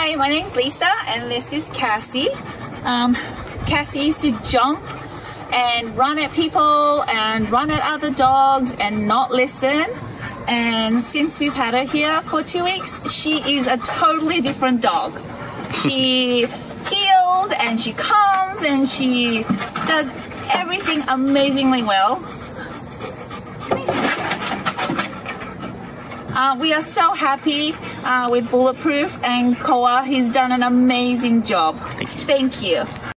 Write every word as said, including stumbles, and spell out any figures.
Hi, my name's Lisa and this is Cassie. Um, Cassie used to jump and run at people and run at other dogs and not listen. And since we've had her here for two weeks, she is a totally different dog. She heals and she comes and she does everything amazingly well. Uh, we are so happy uh, with Bulletproof, and Koa, he's done an amazing job. Thank you. Thank you.